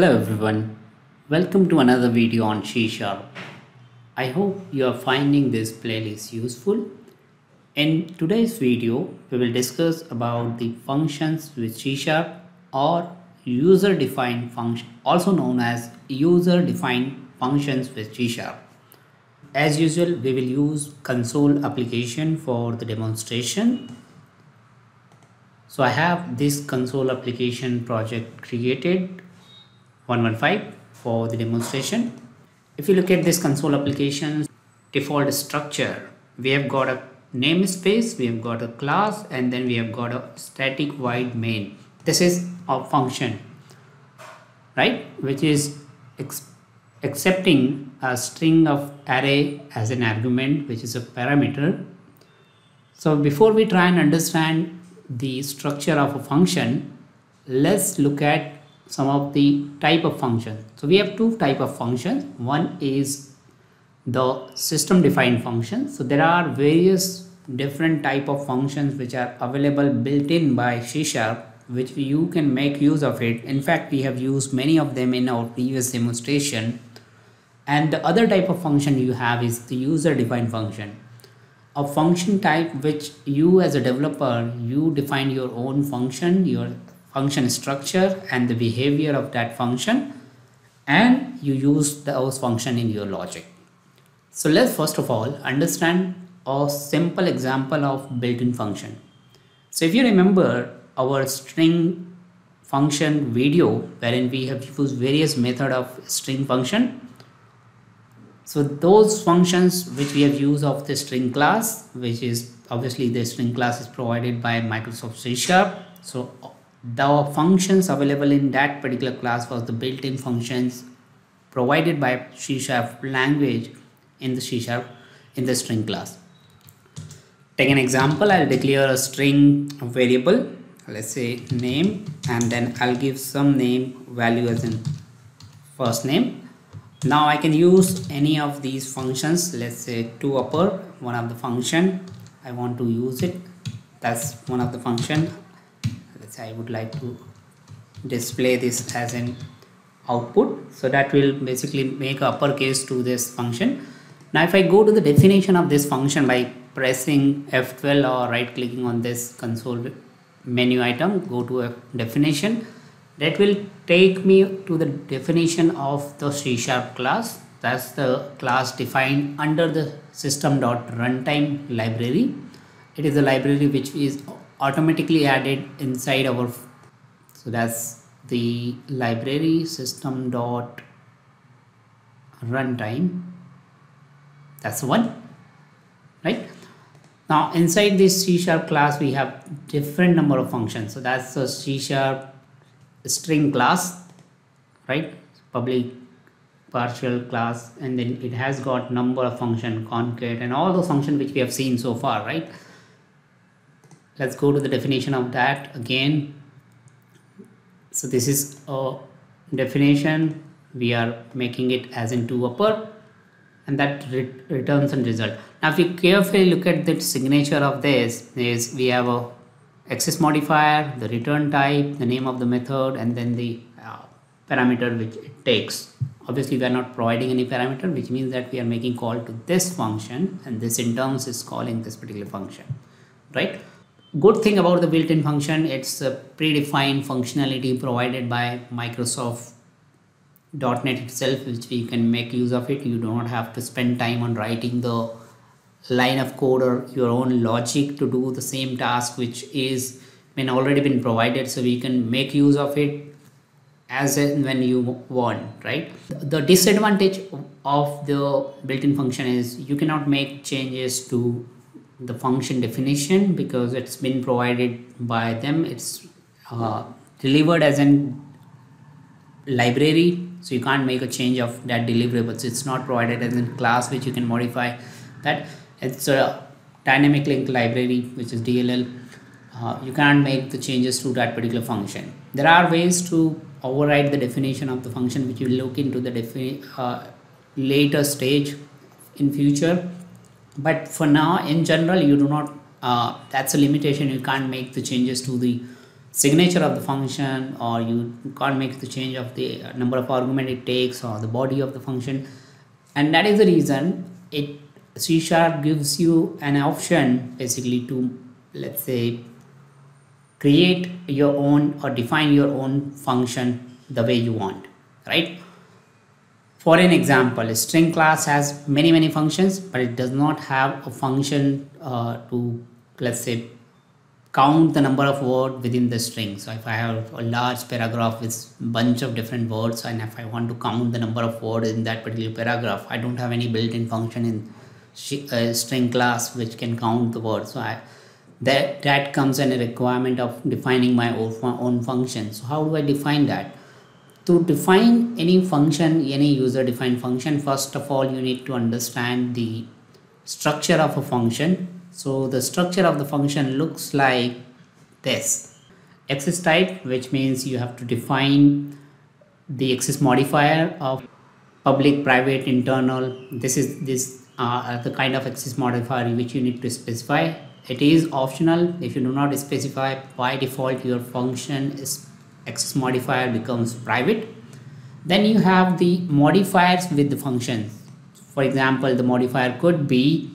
Hello everyone, welcome to another video on C#. I hope you are finding this playlist useful. In today's video, we will discuss about the functions with C# or user-defined function, also known as user-defined functions with C#. As usual, we will use console application for the demonstration. So I have this console application project created 115 for the demonstration. If you look at this console application's default structure, we have got a namespace, we have got a class, and then we have got a static void main. This is a function, right, which is accepting a string of array as an argument, which is a parameter. So before we try and understand the structure of a function, let's look at some of the type of functions. So we have two type of functions. One is the system defined functions. So there are various different type of functions which are available built in by C#, which you can make use of it. In fact, we have used many of them in our previous demonstration. And the other type of function you have is the user defined function. A function type which you as a developer, you define your own function, your function structure and the behavior of that function, and you use those function in your logic. So let's first of all understand a simple example of built-in function. So if you remember our string function video wherein we have used various method of string function. So those functions which we have used of the string class, which is obviously the string class is provided by Microsoft C#. So the functions available in that particular class was the built-in functions provided by C# language in the C# in the string class. Take an example, I'll declare a string variable, let's say name, and then I'll give some name value as in first name. Now I can use any of these functions, let's say toUpper, one of the function I want to use it, that's one of the function. Let's say I would like to display this as an output, so that will basically make uppercase to this function. Now if I go to the definition of this function by pressing F12 or right clicking on this console menu item, go to a definition, that will take me to the definition of the C# class. That's the class defined under the system.runtime library. It is a library which is automatically added inside our, so that's the library system.runtime. That's the one, right? Now inside this C# class, we have different number of functions. So that's the C# string class, right, public partial class, and then it has got number of function, concat, and all those functions which we have seen so far, right? Let's go to the definition of that again. So this is a definition, we are making it as in toUpper, and that returns a result. Now if you carefully look at the signature of this, is we have a access modifier, the return type, the name of the method, and then the parameter which it takes. Obviously we are not providing any parameter, which means that we are making call to this function, and this in terms is calling this particular function, right? Good thing about the built-in function, it's a predefined functionality provided by Microsoft.NET itself, which we can make use of it. You do not have to spend time on writing the line of code or your own logic to do the same task, which is been already been provided, so we can make use of it as and when you want, right? The disadvantage of the built-in function is you cannot make changes to the function definition because it's been provided by them. It's delivered as a library, so you can't make a change of that deliverable. So it's not provided as a class which you can modify. That it's a dynamic link library, which is DLL. You can't make the changes to that particular function. There are ways to override the definition of the function, which you will look into the later stage in future. But for now, in general, you do not. That's a limitation. You can't make the changes to the signature of the function, or you can't make the change of the number of argument it takes, or the body of the function. And that is the reason C# gives you an option basically to, let's say, create your own or define your own function the way you want, right? For an example, a string class has many functions, but it does not have a function to, let's say, count the number of words within the string. So if I have a large paragraph with a bunch of different words, and if I want to count the number of words in that particular paragraph, I don't have any built-in function in a string class which can count the words. So that comes in a requirement of defining my own function. So how do I define that? To define any function, any user-defined function, first of all, you need to understand the structure of a function. So the structure of the function looks like this: access type, which means you have to define the access modifier of public, private, internal. These are the kind of access modifier which you need to specify. It is optional. If you do not specify, by default your function access modifier becomes private. Then you have the modifiers with the function. For example, the modifier could be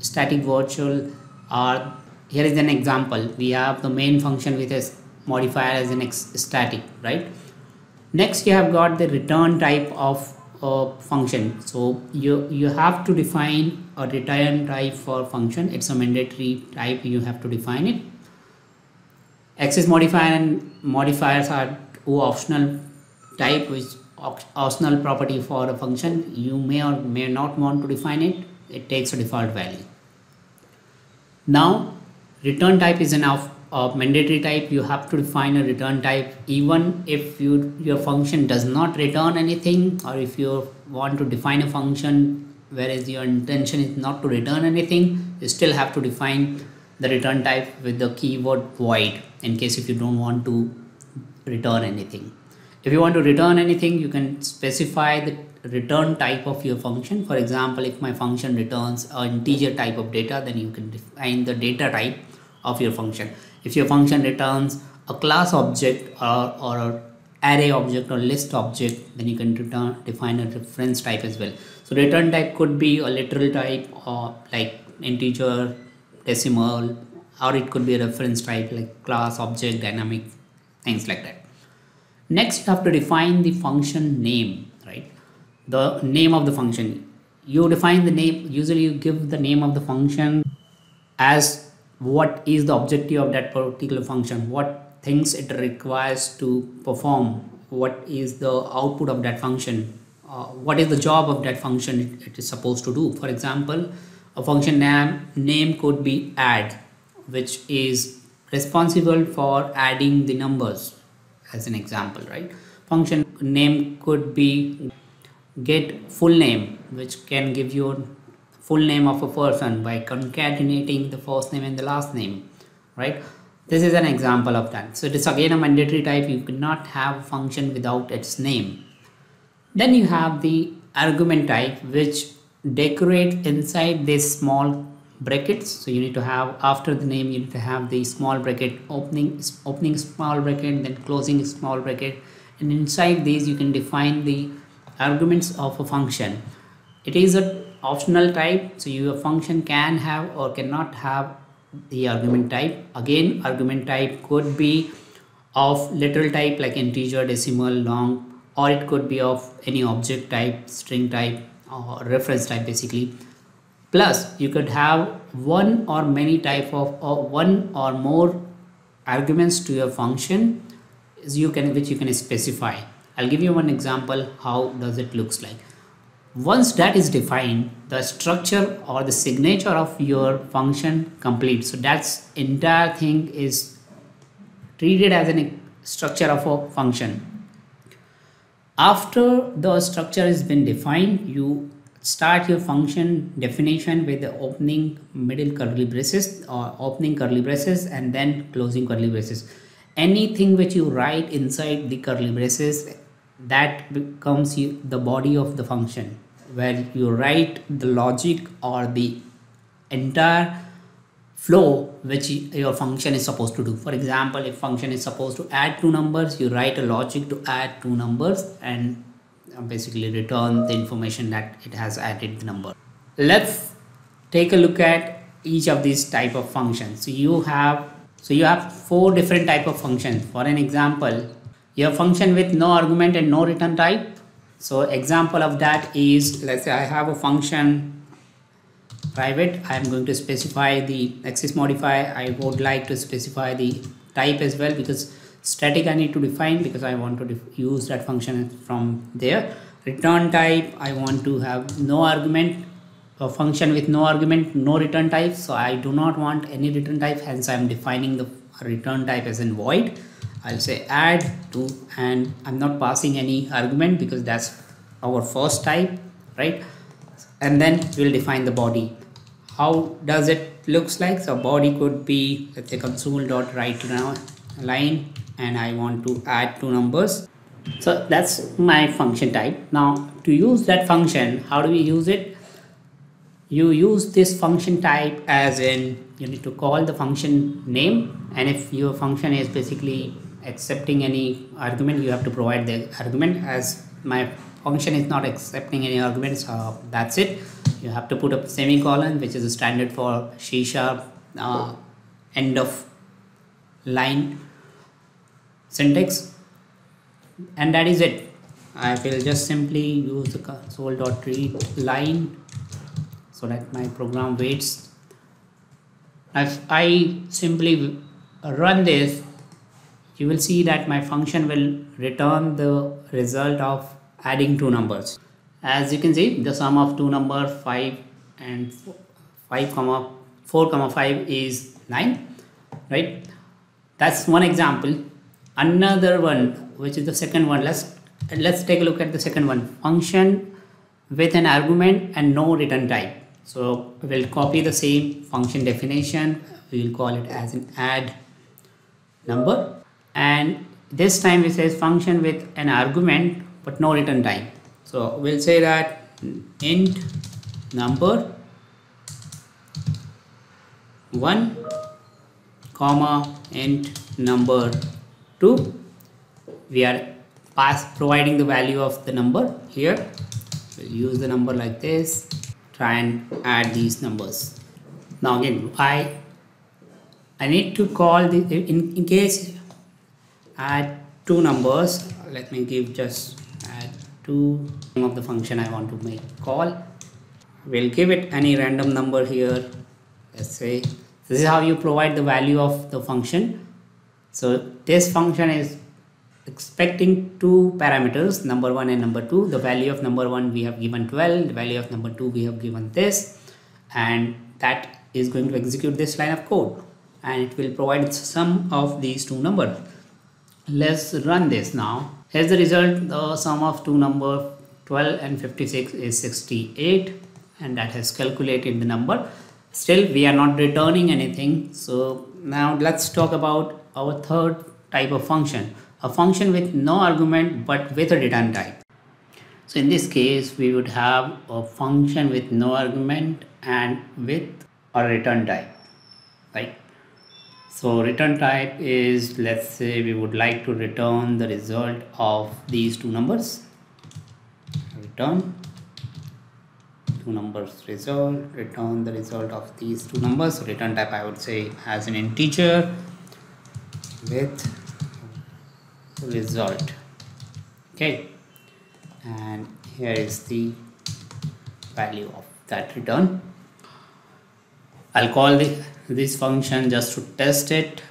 static, virtual, or here is an example. We have the main function with a modifier as an static, right? Next you have got the return type of function. So you have to define a return type for function. It's a mandatory type, you have to define it. Access modifier and modifiers are two optional type, which optional property for a function. You may or may not want to define it. It takes a default value. Now return type is a mandatory type. You have to define a return type even if your function does not return anything, or if you want to define a function whereas your intention is not to return anything, you still have to define the return type with the keyword void in case if you don't want to return anything. If you want to return anything, you can specify the return type of your function. For example, if my function returns an integer type of data, then you can define the data type of your function. If your function returns a class object or an array object or list object, then you can define a reference type as well. So return type could be a literal type, or like integer, decimal, or it could be a reference type like class, object, dynamic, things like that. Next you have to define the function name, right? The name of the function. You define the name. Usually you give the name of the function as what is the objective of that particular function, what things it requires to perform, what is the output of that function, what is the job of that function it is supposed to do. For example, a function name could be add, which is responsible for adding the numbers, as an example, right? Function name could be get full name, which can give you full name of a person by concatenating the first name and the last name, right? This is an example of that. So it is again a mandatory type. You cannot have a function without its name. Then you have the argument type, which decorate inside these small brackets. So you need to have, after the name, you need to have the small bracket, opening small bracket, then closing small bracket, and inside these you can define the arguments of a function. It is an optional type, so your function can have or cannot have the argument type. Again, argument type could be of literal type like integer, decimal, long, or it could be of any object type, string type, or reference type basically. Plus you could have one or many type of, or one or more arguments to your function which you can specify. I'll give you one example how does it looks like. Once that is defined, the structure or the signature of your function complete. So that's entire thing is treated as a structure of a function. After the structure has been defined, you start your function definition with the opening middle curly braces, or opening curly braces and then closing curly braces. Anything which you write inside the curly braces, that becomes the body of the function, where you write the logic or the entire flow which your function is supposed to do. For example, if function is supposed to add two numbers, you write a logic to add two numbers and basically return the information that it has added the number. Let's take a look at each of these type of functions. So you have four different type of functions. For an example, your function with no argument and no return type. So example of that is, let's say I have a function private. I am going to specify the access modifier. I would like to specify the type as well, because static I need to define because I want to use that function from there. Return type, I want to have no argument. A function with no argument, no return type. So I do not want any return type, hence I am defining the return type as in void. I'll say add to, and I'm not passing any argument because that's our first type, right? And then we'll define the body. How does it looks like? So body could be, let's say, console.WriteLine, and I want to add two numbers. So that's my function type. Now to use that function, how do we use it? You use this function type as in, you need to call the function name, and if your function is basically accepting any argument, you have to provide the argument. As my function is not accepting any arguments, so that's it. You have to put a semicolon, which is a standard for C# end of line syntax, and that is it. I will just simply use the console.readLine so that my program waits. If I simply run this, you will see that my function will return the result of adding two numbers. As you can see, the sum of two numbers 5 and 4, 5 is 9, right? That's one example. Another one, which is the second one. Let's take a look at the second one. Function with an argument and no return type. So we'll copy the same function definition. We'll call it as an add number. And this time it says function with an argument but no return type. So we'll say that int number 1, comma int number 2. We are providing the value of the number here. We'll use the number like this. Try and add these numbers. Now again, I need to call the in case add two numbers. Let me give just add two of the function I want to make call. We'll give it any random number here. Let's say this is how you provide the value of the function. So this function is expecting two parameters, number 1 and number 2. The value of number 1 we have given 12, the value of number 2 we have given this, and that is going to execute this line of code, and it will provide sum of these two numbers. Let's run this now. Here's the result. The sum of two numbers 12 and 56 is 68, and that has calculated the number. Still we are not returning anything. So now let's talk about our third type of function. A function with no argument but with a return type. So in this case, we would have a function with no argument and with a return type, right? So return type is, let's say we would like to return the result of these two numbers. Return two numbers result, return the result of these two numbers. So return type I would say as an integer with result. Okay, and here is the value of that return. I'll call this function just to test it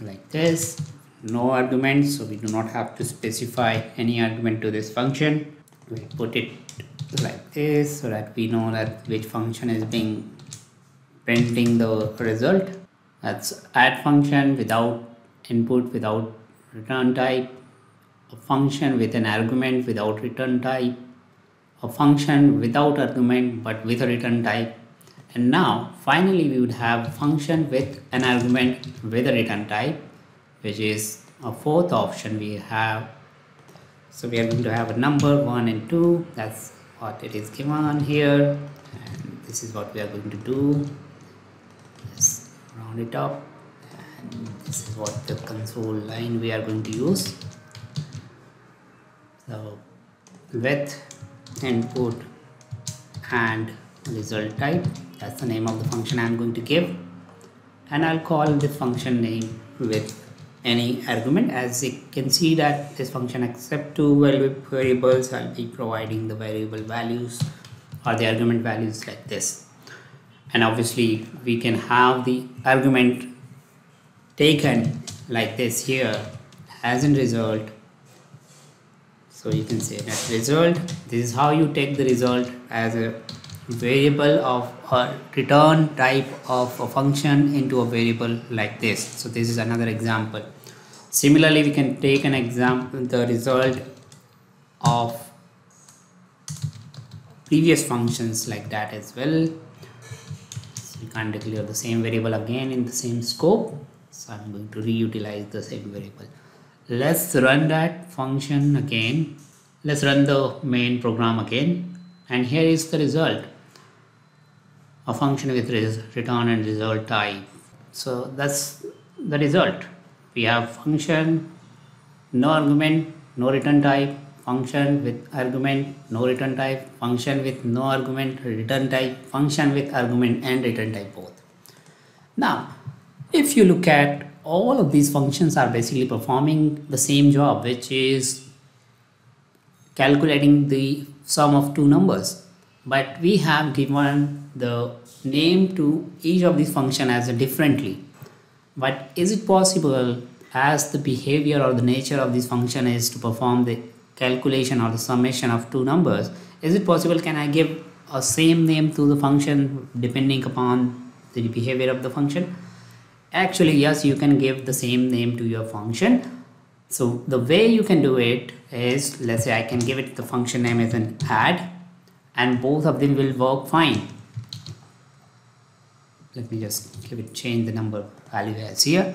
like this. No arguments, so we do not have to specify any argument to this function. We'll put it like this so that we know that which function is being printing the result. That's add function without input, without return type, a function with an argument without return type, a function without argument but with a return type, and now finally we would have a function with an argument with a return type, which is a fourth option we have. So we are going to have a number 1 and 2. That's what it is given here, and this is what we are going to do. Let's round it up, and this is what the console line we are going to use. So width, input, and result type, that's the name of the function I'm going to give, and I'll call the function name with any argument. As you can see that this function accepts two variables. I'll be providing the variable values or the argument values like this, and obviously we can have the argument taken like this here as in result. So you can say that result, this is how you take the result as a variable of or return type of a function into a variable like this. So this is another example. Similarly, we can take an example, the result of previous functions like that as well. So you can't declare the same variable again in the same scope, so I'm going to reutilize the same variable. Let's run that function again. Let's run the main program again, and here is the result, a function with return and result type. So that's the result. We have function, no argument, no return type, function with argument, no return type, function with no argument, return type, function with argument and return type both. Now if you look at all of these functions are basically performing the same job, which is calculating the sum of two numbers, but we have given the name to each of these functions as a differently. But is it possible, as the behavior or the nature of this function is to perform the calculation or the summation of two numbers, is it possible, can I give a same name to the function depending upon the behavior of the function? Actually yes, you can give the same name to your function. So the way you can do it is, let's say I can give it the function name as an add, and both of them will work fine. Let me just give it, change the number value as here.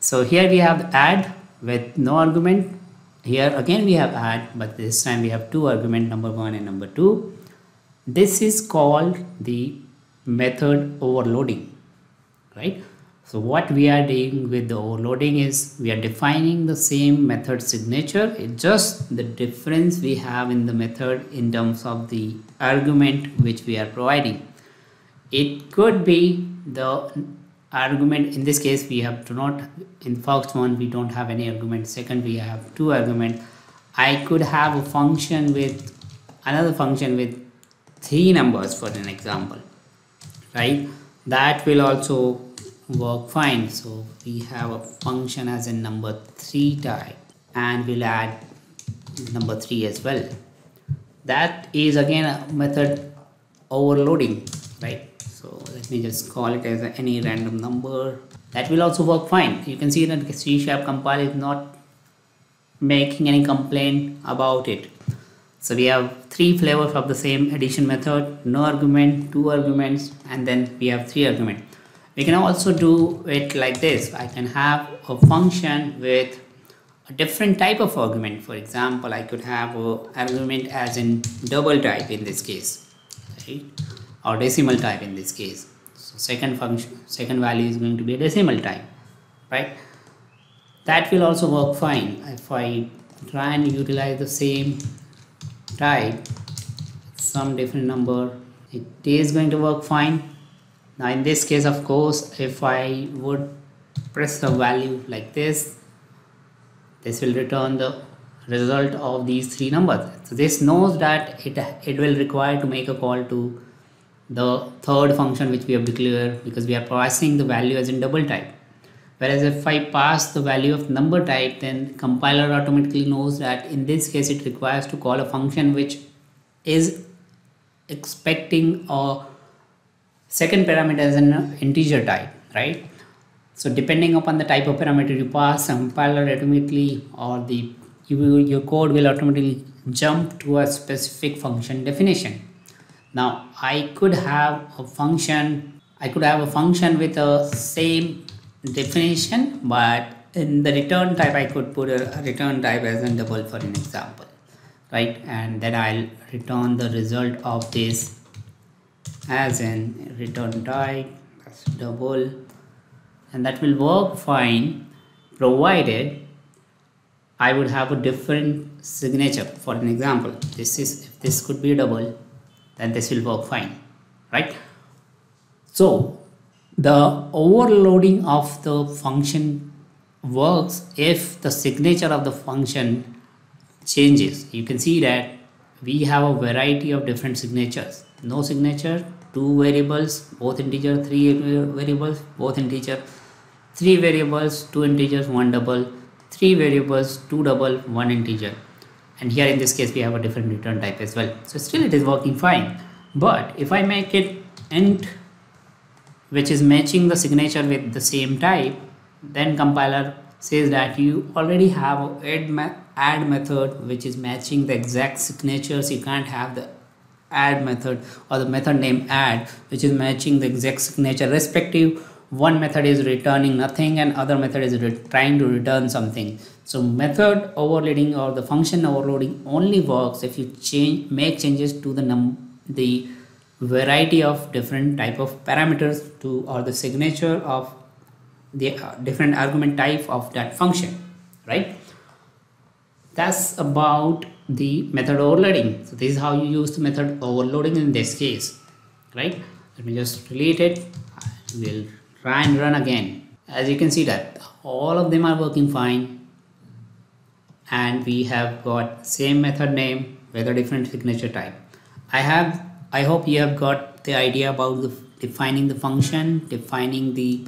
So here we have add with no argument. Here again we have add, but this time we have two argument, number one and number two. This is called the method overloading, right? So what we are doing with the overloading is we are defining the same method signature. It's just the difference we have in the method in terms of the argument which we are providing. It could be the argument, in this case we have in first one we don't have any argument, second we have two arguments. I could have a function with another function with three numbers for an example, right? That will also work fine. So we have a function as a number three type, and we'll add number three as well. That is again a method overloading, right? So let me just call it as any random number. That will also work fine. You can see that C# compile is not making any complaint about it. So we have three flavors of the same addition method, no argument, two arguments, and then we have three arguments. We can also do it like this. I can have a function with a different type of argument. For example, I could have an argument as in double type in this case, right? Or decimal type in this case. So second value is going to be a decimal type, right? That will also work fine. If I try and utilize the same type, some different number, it is going to work fine. Now in this case, of course, if I would press the value like this, this will return the result of these three numbers. So this knows that it will require to make a call to the third function which we have declared, because we are passing the value as in double type. Whereas if I pass the value of number type, then compiler automatically knows that in this case it requires to call a function which is expecting a second parameter as an integer type, right? So depending upon the type of parameter you pass, compiler automatically, or your code will automatically jump to a specific function definition. Now I could have a function. I could have a function with a same definition, but in the return type I could put a return type as a double, for an example, right? And then I'll return the result of this as a return type plus double, and that will work fine provided I would have a different signature. For an example, this is, if this could be a double, then this will work fine, right? So the overloading of the function works if the signature of the function changes. You can see that we have a variety of different signatures: no signature, 2 variables, both integer, 3 variables, both integer, 3 variables, 2 integers, 1 double, 3 variables, 2 double, 1 integer. And here in this case we have a different return type as well. So still it is working fine. But if I make it int which is matching the signature with the same type, then compiler says that you already have an add method which is matching the exact signatures. You can't have the add method or the method name add which is matching the exact signature, respective one method is returning nothing and other method is trying to return something. So method overloading or the function overloading only works if you make changes to the variety of different type of parameters to, or the signature of the different argument type of that function, right? That's about the method overloading. So this is how you use the method overloading in this case, right? Let me just delete it. We'll try and run again. As you can see that all of them are working fine, and we have got same method name with a different signature type. I hope you have got the idea about the defining the function, defining the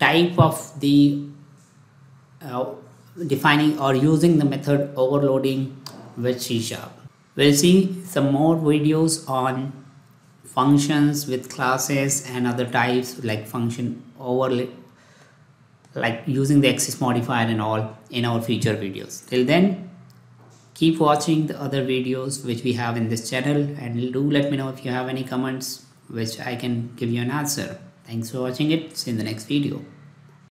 type of the defining or using the method overloading with C#. We'll see some more videos on functions with classes and other types like function overlay, like using the axis modifier and all, in our future videos. Till then, keep watching the other videos which we have in this channel, and do let me know if you have any comments which I can give you an answer. Thanks for watching it. See you in the next video.